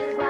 is why.